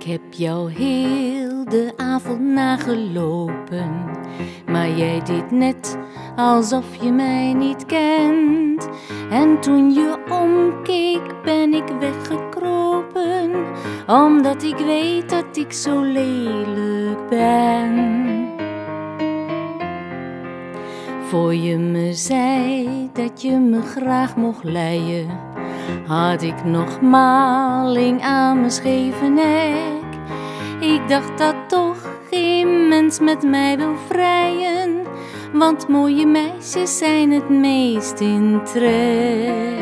Ik heb jou heel de avond nagelopen, maar jij deed net alsof je mij niet kent. En toen je omkeek ben ik weggekropen, omdat ik weet dat ik zo lelijk ben. Voor je me zei dat je me graag mocht leien, had ik nog maling aan mijn scheve nek. Ik dacht dat toch geen mens met mij wil vrijen, want mooie meisjes zijn het meest in trek.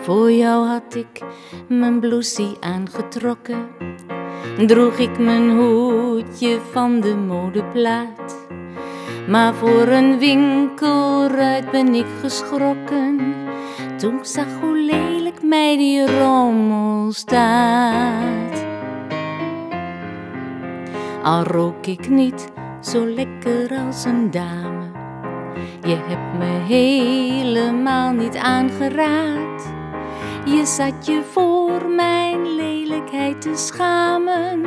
Voor jou had ik mijn blousie aangetrokken, droeg ik mijn hoedje van de modeplaat. Maar voor een winkelruit ben ik geschrokken, toen ik zag hoe lelijk mij die rommel staat. Al rook ik niet zo lekker als een dame, je hebt me helemaal niet aangeraakt. Je zat je voor mijn lelijkheid te schamen,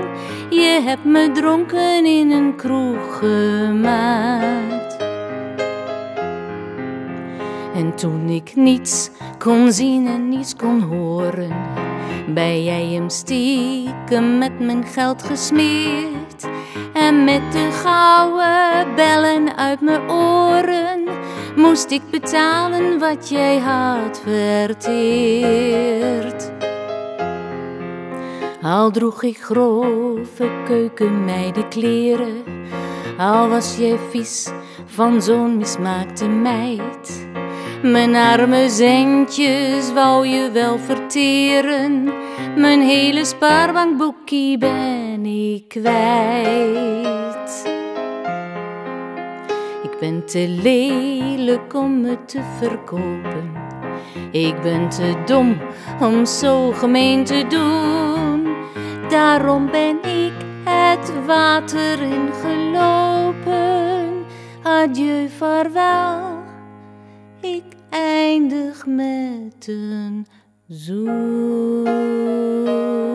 je hebt me dronken in een kroeg gemaakt. En toen ik niets kon zien en niets kon horen, ben jij hem stiekem met mijn geld gesmeerd. En met de gouden bellen uit mijn oren moest ik betalen wat jij had verteerd. Al droeg ik grove keukenmeidenkleren, al was jij vies van zo'n mismaakte meid. Mijn arme centjes wou je wel verteren, mijn hele spaarbankboekje ben ik kwijt. Ik ben te lelijk om me te verkopen, ik ben te dom om zo gemeen te doen. Daarom ben ik het water ingelopen. Adieu, vaarwel, ik eindig met een zoen.